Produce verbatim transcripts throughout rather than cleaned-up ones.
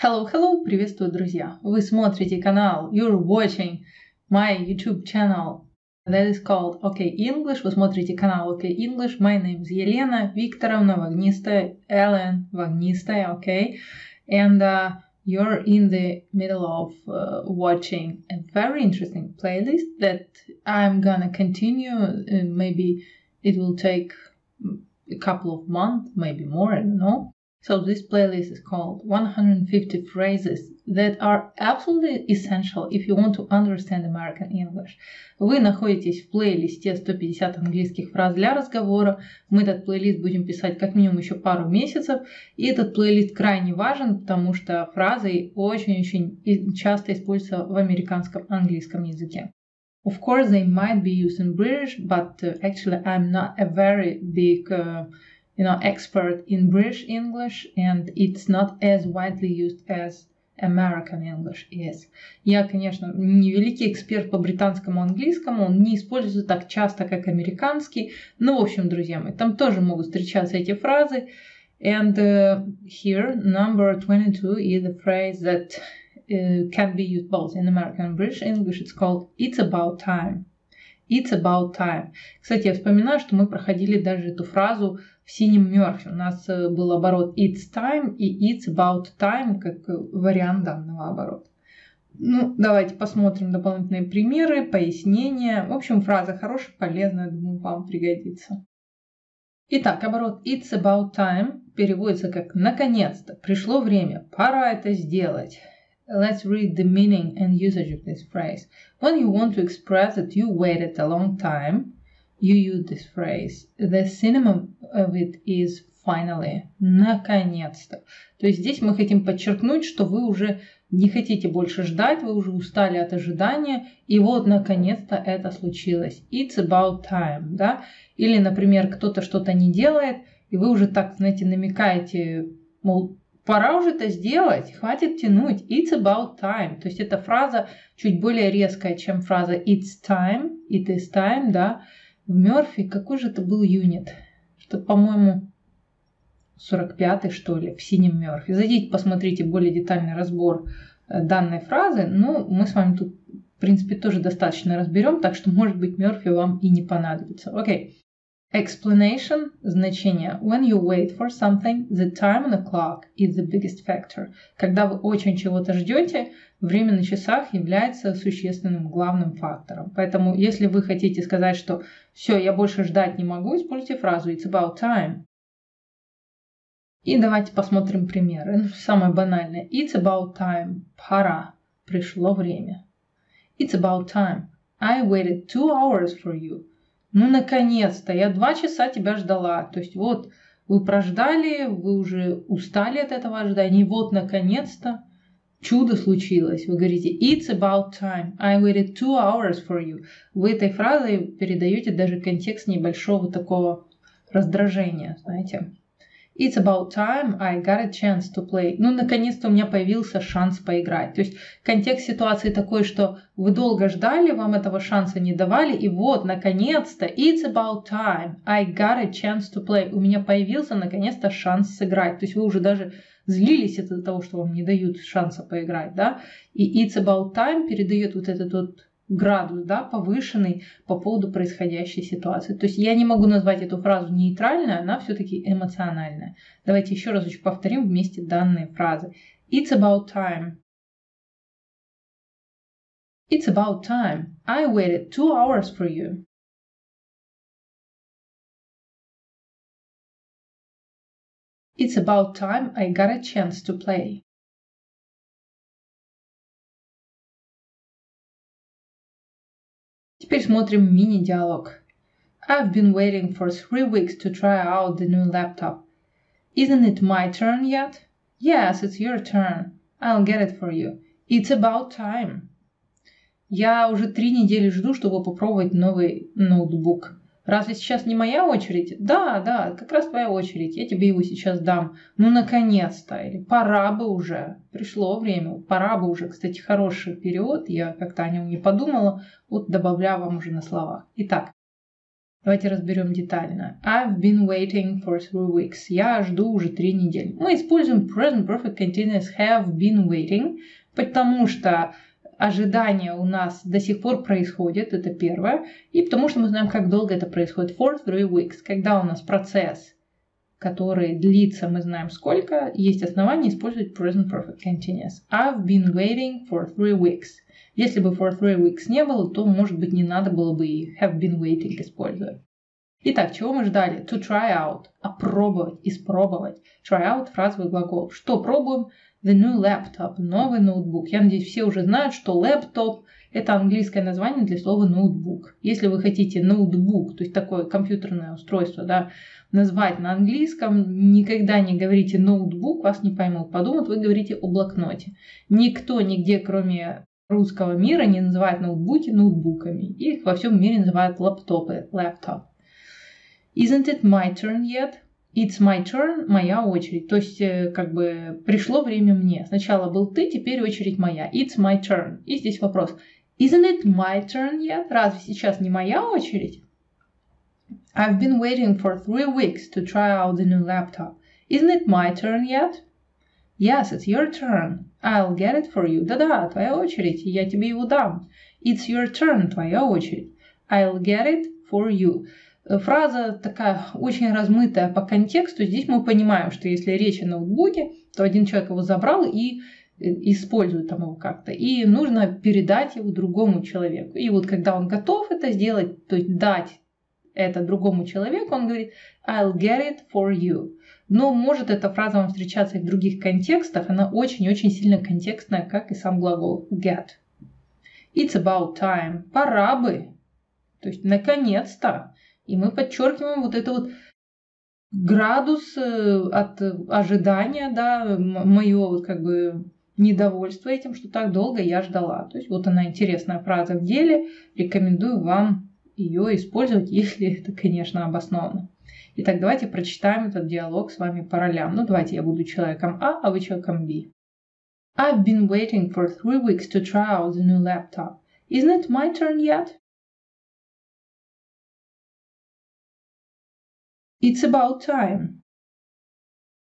Hello, hello, приветствую, друзья! Вы смотрите канал, you're watching my YouTube channel that is called OK English. Вы смотрите канал OK English. My name is Елена Викторовна Вогнистая, Ellen Вогнистая, okay? And uh, you're in the middle of uh, watching a very interesting playlist that I'm gonna continue. Uh, maybe it will take a couple of months, maybe more, I don't know. So this playlist is called one hundred fifty phrases that are absolutely essential if you want to understand American English. Вы находитесь в плейлисте сто пятьдесят английских фраз для разговора. Мы этот плейлист будем писать как минимум еще пару месяцев. И этот плейлист крайне важен, потому что фразы очень-очень часто используются в американском английском языке. Of course, they might be used in British, but actually I'm not a very big... Uh, you know, expert in British English, and it's not as widely used as American English is. Я, конечно, не великий эксперт по британскому английскому, он не используется так часто, как американский, но, в общем, друзья мои, там тоже могут встречаться эти фразы. And uh, here, number twenty-two is a phrase that uh, can be used both in American and British English. It's called "It's about time". It's about time. Кстати, я вспоминаю, что мы проходили даже эту фразу в «Синем Мёрфе». У нас был оборот it's time и it's about time как вариант данного оборота. Ну, давайте посмотрим дополнительные примеры, пояснения. В общем, фраза хорошая, полезная, думаю, вам пригодится. Итак, оборот it's about time переводится как «наконец-то», «пришло время», «пора это сделать». Let's read the meaning and usage of this phrase. When you want to express that you waited a long time, you use this phrase. The synonym of it is finally. Наконец-то. То есть здесь мы хотим подчеркнуть, что вы уже не хотите больше ждать, вы уже устали от ожидания, и вот наконец-то это случилось. It's about time, да? Или, например, кто-то что-то не делает, и вы уже так, знаете, намекаете, мол, пора уже это сделать, хватит тянуть. It's about time. То есть эта фраза чуть более резкая, чем фраза it's time, it is time, да. В Мёрфи какой же это был юнит? Это, по-моему, сорок пятый, что ли, в «Синем Мёрфи». Зайдите, посмотрите более детальный разбор данной фразы. Ну, мы с вами тут, в принципе, тоже достаточно разберем, так что, может быть, Мёрфи вам и не понадобится. Окей. Okay. Explanation – значение. When you wait for something, the time on the clock is the biggest factor. Когда вы очень чего-то ждете, время на часах является существенным главным фактором. Поэтому, если вы хотите сказать, что «все, я больше ждать не могу», используйте фразу «It's about time». И давайте посмотрим примеры. Самое банальное. It's about time. Пора. Пришло время. It's about time. I waited two hours for you. Ну, наконец-то, я два часа тебя ждала. То есть, вот, вы прождали, вы уже устали от этого ожидания, и вот, наконец-то, чудо случилось. Вы говорите, it's about time, I waited two hours for you. Вы этой фразой передаете даже контекст небольшого такого раздражения, знаете. It's about time I got a chance to play. Ну, наконец-то у меня появился шанс поиграть. То есть контекст ситуации такой, что вы долго ждали, вам этого шанса не давали, и вот, наконец-то, it's about time I got a chance to play. У меня появился, наконец-то, шанс сыграть. То есть вы уже даже злились из-за того, что вам не дают шанса поиграть, да? И it's about time передает вот этот вот градус, да, повышенный по поводу происходящей ситуации. То есть я не могу назвать эту фразу нейтральной, она все-таки эмоциональная. Давайте еще раз повторим вместе данные фразы. It's about time. It's about time. I waited two hours for you. It's about time I got a chance to play. Теперь смотрим мини-диалог. I've been waiting for three weeks to try out the new laptop. Isn't it my turn yet? Yes, it's your turn. I'll get it for you. It's about time. Я уже три недели жду, чтобы попробовать новый ноутбук. Разве сейчас не моя очередь? Да, да, как раз твоя очередь. Я тебе его сейчас дам. Ну, наконец-то. Или пора бы уже. Пришло время. Пора бы уже. Кстати, хороший период. Я как-то о нем не подумала. Вот добавляю вам уже на словах. Итак, Давайте разберем детально. I've been waiting for three weeks. Я жду уже три недели. Мы используем present perfect continuous have been waiting, потому что ожидание у нас до сих пор происходит, это первое. И потому что мы знаем, как долго это происходит. For three weeks. Когда у нас процесс, который длится, мы знаем сколько, есть основания использовать present perfect continuous. I've been waiting for three weeks. Если бы for three weeks не было, то, может быть, не надо было бы и have been waiting использовать. Итак, чего мы ждали? To try out. Опробовать, испробовать. Try out – фразовый глагол. Что пробуем? The new laptop. Новый ноутбук. Я надеюсь, все уже знают, что laptop – это английское название для слова ноутбук. Если вы хотите ноутбук, то есть такое компьютерное устройство, да, назвать на английском, никогда не говорите ноутбук, вас не поймут. Подумают, вы говорите о блокноте. Никто нигде, кроме русского мира, не называют ноутбуки ноутбуками. Их во всем мире называют лаптопы, laptop. Isn't it my turn yet? It's my turn, моя очередь. То есть, как бы, пришло время мне. Сначала был ты, теперь очередь моя. It's my turn. И здесь вопрос. Isn't it my turn yet? Разве сейчас не моя очередь? I've been waiting for three weeks to try out the new laptop. Isn't it my turn yet? Yes, it's your turn. I'll get it for you. Да-да, твоя очередь, я тебе его дам. It's your turn, твоя очередь. I'll get it for you. Фраза такая очень размытая по контексту. Здесь мы понимаем, что если речь о ноутбуке, то один человек его забрал и использует там его как-то. И нужно передать его другому человеку. И вот когда он готов это сделать, то есть дать это другому человеку, он говорит I'll get it for you. Но может эта фраза вам встречаться и в других контекстах. Она очень-очень сильно контекстная, как и сам глагол get. It's about time. Пора бы. То есть наконец-то. И мы подчеркиваем вот этот вот градус от ожидания, да, мое вот как бы недовольство этим, что так долго я ждала. То есть вот она интересная фраза в деле. Рекомендую вам ее использовать, если это, конечно, обосновано. Итак, давайте прочитаем этот диалог с вами по ролям. Ну, давайте я буду человеком А, а вы человеком Б. I've been waiting for three weeks to try out the new laptop. Isn't it my turn yet? It's about time.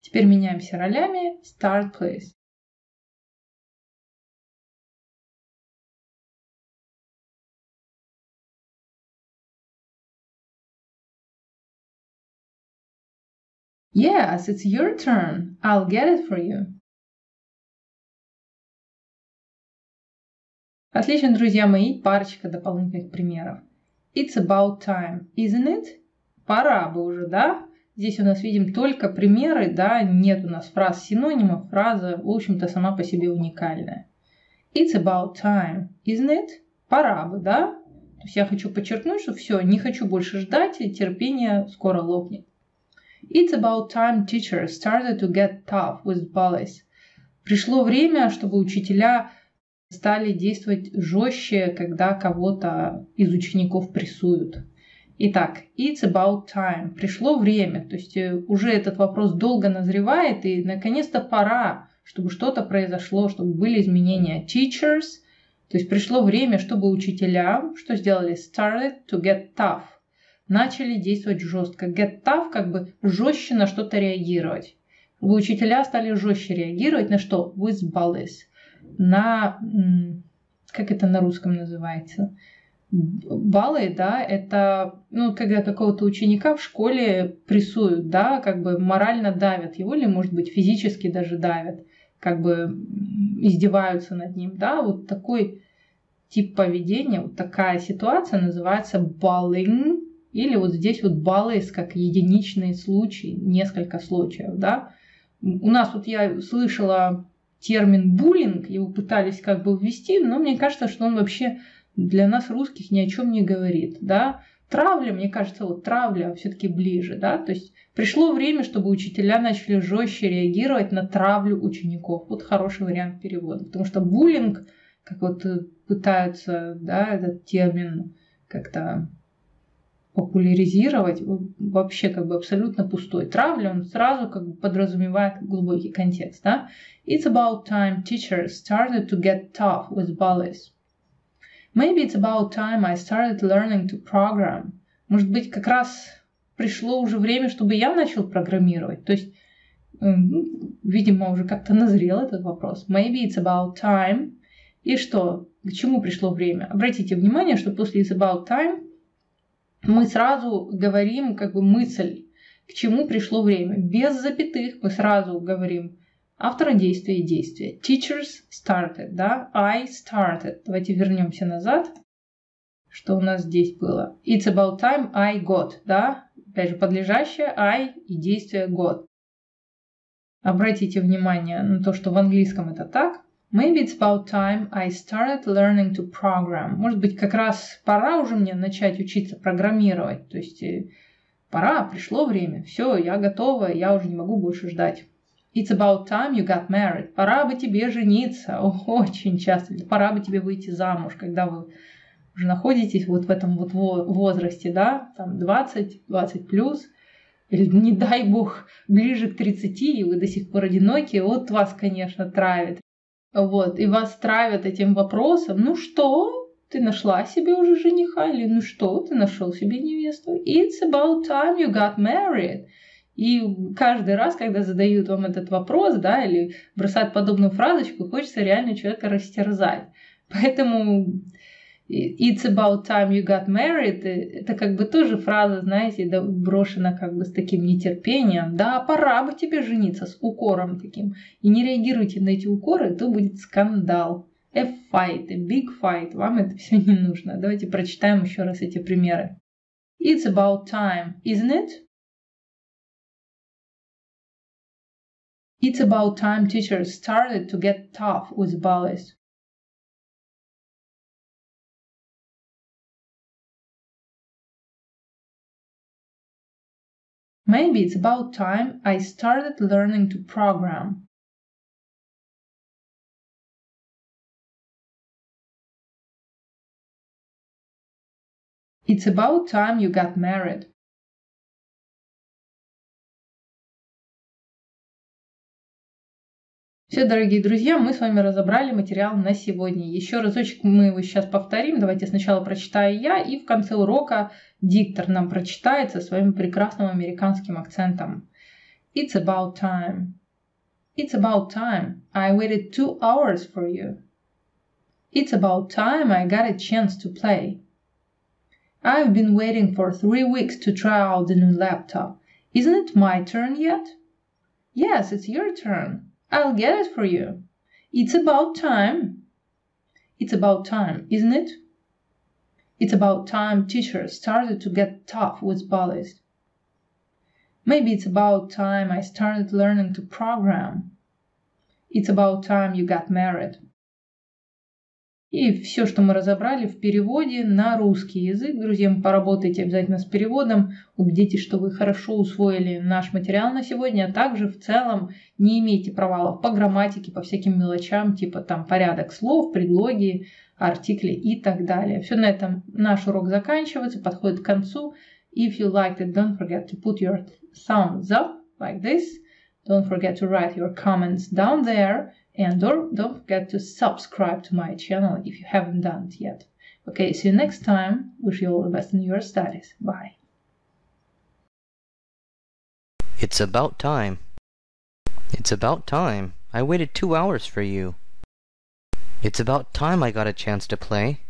Теперь меняемся ролями. Start, please. Yes, it's your turn. I'll get it for you. Отлично, друзья мои, парочка дополнительных примеров. It's about time, isn't it? Пора бы уже, да? Здесь у нас видим только примеры, да, нет у нас фраз синонимов, фраза, в общем-то, сама по себе уникальная. It's about time, isn't it? Пора бы, да? То есть я хочу подчеркнуть, что все, не хочу больше ждать, и терпение скоро лопнет. It's about time teachers started to get tough with bullies. Пришло время, чтобы учителя стали действовать жестче, когда кого-то из учеников прессуют. Итак, it's about time. Пришло время. То есть уже этот вопрос долго назревает, и наконец-то пора, чтобы что-то произошло, чтобы были изменения. Teachers, то есть пришло время, чтобы учителя, что сделали? Started to get tough. Начали действовать жестко. Get tough, как бы жестче на что-то реагировать. Учителя стали жестче реагировать на что? With bullies. На, как это на русском называется? Баллы, да, это, ну, когда какого-то ученика в школе прессуют, да, как бы морально давят его, или, может быть, физически даже давят, как бы издеваются над ним, да, вот такой тип поведения, вот такая ситуация называется bullying, или вот здесь вот bullies как единичные случаи, несколько случаев, да. У нас вот я слышала термин буллинг, его пытались как бы ввести, но мне кажется, что он вообще для нас, русских, ни о чем не говорит, да. Травля, мне кажется, вот травля все-таки ближе, да. То есть пришло время, чтобы учителя начали жестче реагировать на травлю учеников. Вот хороший вариант перевода. Потому что буллинг, как вот пытаются, да, этот термин как-то популяризировать, вообще как бы абсолютно пустой. Травля, он сразу как бы подразумевает глубокий контекст, да. It's about time teachers started to get tough with bullies. Maybe it's about time I started learning to program. Может быть, как раз пришло уже время, чтобы я начал программировать. То есть, видимо, уже как-то назрел этот вопрос. Maybe it's about time. И что? К чему пришло время? Обратите внимание, что после it's about time мы сразу говорим как бы мысль, к чему пришло время. Без запятых мы сразу говорим автора действия и действия. Teachers started, да? I started. Давайте вернемся назад. Что у нас здесь было? It's about time, I got, да? Опять же, подлежащее I и действие got. Обратите внимание на то, что в английском это так. Maybe it's about time I started learning to program. Может быть, как раз пора уже мне начать учиться программировать. То есть пора, пришло время. Все, я готова, я уже не могу больше ждать. It's about time you got married. Пора бы тебе жениться. Очень часто. Пора бы тебе выйти замуж, когда вы уже находитесь вот в этом вот возрасте, да, там двадцать, двадцать плюс. Или, не дай бог, ближе к тридцати, и вы до сих пор одиноки. Вот вас, конечно, травит. Вот, и вас травят этим вопросом. Ну что, ты нашла себе уже жениха? Или ну что, ты нашел себе невесту? It's about time you got married. И каждый раз, когда задают вам этот вопрос, да, или бросают подобную фразочку, хочется реально человека растерзать. Поэтому it's about time you got married, это как бы тоже фраза, знаете, брошена как бы с таким нетерпением. Да, пора бы тебе жениться, с укором таким. И не реагируйте на эти укоры, то будет скандал. A fight, a big fight. Вам это все не нужно. Давайте прочитаем еще раз эти примеры. It's about time, isn't it? It's about time teachers started to get tough with bullies. Maybe it's about time I started learning to program. It's about time you got married. Все, дорогие друзья, мы с вами разобрали материал на сегодня. Еще разочек мы его сейчас повторим. Давайте сначала прочитаю я, и в конце урока диктор нам прочитает со своим прекрасным американским акцентом. It's about time. It's about time. I waited two hours for you. It's about time I got a chance to play. I've been waiting for three weeks to try out the new laptop. Isn't it my turn yet? Yes, it's your turn. I'll get it for you. It's about time. It's about time, isn't it? It's about time teachers started to get tough with bullies. Maybe it's about time I started learning to program. It's about time you got married. И все, что мы разобрали в переводе на русский язык. Друзья, поработайте обязательно с переводом, убедитесь, что вы хорошо усвоили наш материал на сегодня, а также в целом не имейте провалов по грамматике, по всяким мелочам, типа там порядок слов, предлоги, артикли и так далее. Все, на этом наш урок заканчивается, подходит к концу. If you liked it, don't forget to put your thumbs up like this. Don't forget to write your comments down there. And don't, don't forget to subscribe to my channel if you haven't done it yet. Okay, see you next time. Wish you all the best in your studies. Bye. It's about time. It's about time. I waited two hours for you. It's about time I got a chance to play.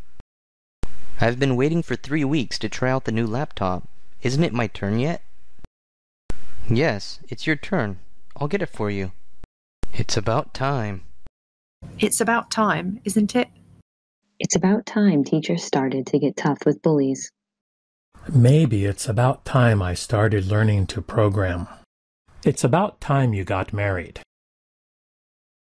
I've been waiting for three weeks to try out the new laptop. Isn't it my turn yet? Yes, it's your turn. I'll get it for you. It's about time. It's about time, isn't it? It's about time teachers started to get tough with bullies. Maybe it's about time I started learning to program. It's about time you got married.